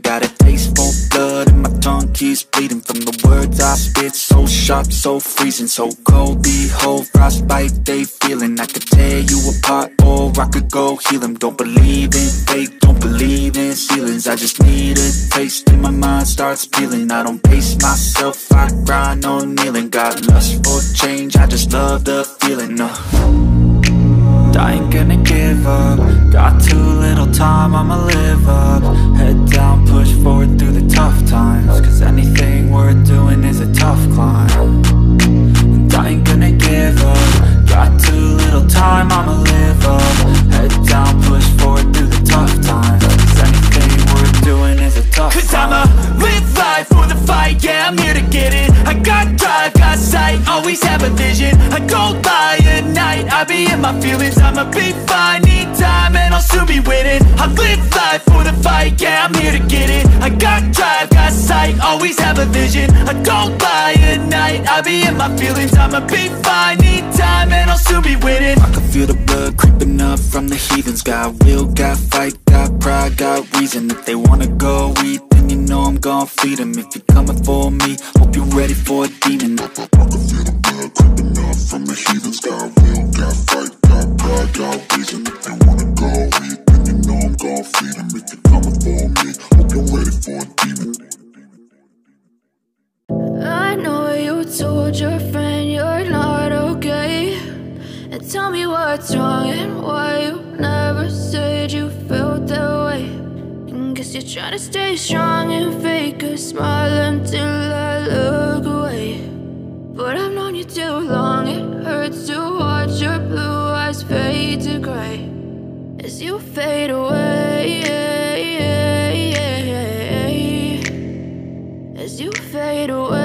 Got a taste for blood and my tongue keeps bleeding from the words I spit, so sharp, so freezing, so cold, behold, frostbite they feeling. I could tear you apart or I could go heal them. Don't believe in fake, don't believe in ceilings. I just need a taste and my mind starts peeling. I don't pace myself, I grind on kneeling. Got lust for change, I just love the feeling. I ain't gonna give up, got too little time, I'ma live up. Head down, push forward through the tough times, cause anything worth doing is a tough climb. And I ain't gonna give up, got too little time, I'ma live up. Head down, push forward through the tough times, cause anything worth doing is a tough climb. Cause I'ma live life for the fight, yeah, I'm here to get it. I got drive, got sight, always have a vision. I don't lie at night, I be in my feelings. I'ma be fine, need time, and I'll soon be winning. I live life for the fight, yeah, I'm here to get it. I got drive, got sight, always have a vision. I don't lie at night, I be in my feelings. I'ma be fine, need time, and I'll soon be winning. I can feel the blood creeping up from the heathens. Got will, got fight, got pride, got reason. If they wanna go eat, you know I'm gon' feed him. If you're coming for me, hope you're ready for a demon. I can feel the blood creeping up from the heathens. Got will, got fight, got pride, got reason. If you wanna go eat, then you know I'm gon' feed him. If you're coming for me, hope you're ready for a demon. I know you told your friend you're not okay, and tell me what's wrong and why you never said you felt that way. Guess you're trying to stay strong and fake a smile until I look away. But I've known you too long, it hurts to watch your blue eyes fade to gray as you fade away, as you fade away.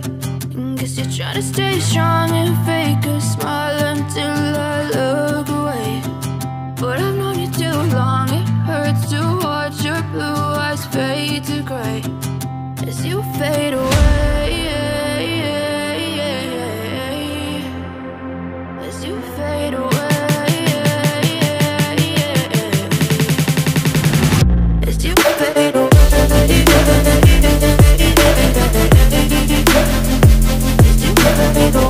Guess you're trying to stay strong and fake a smile until I look away. But I've known you too long, it hurts to watch your blue eyes fade to gray as you fade away, as you fade away, as you fade away. They go,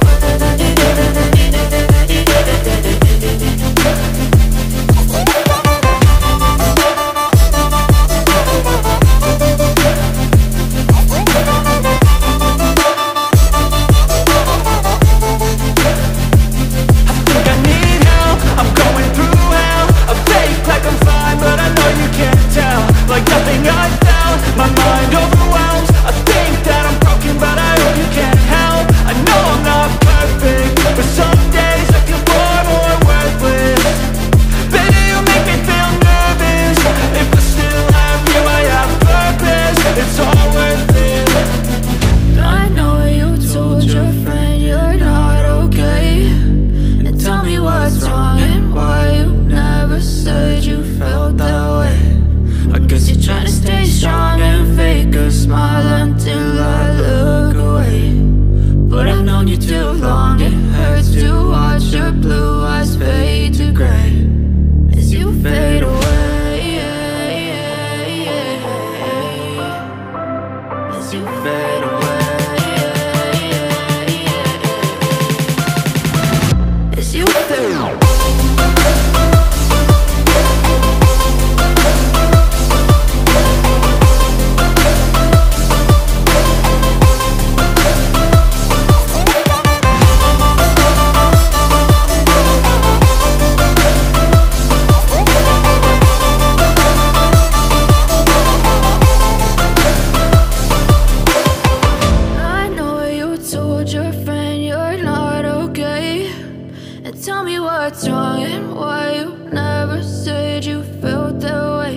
Tell me what's wrong and why you never said you felt that way.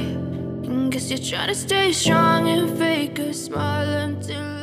And guess you're trying to stay strong and fake a smile until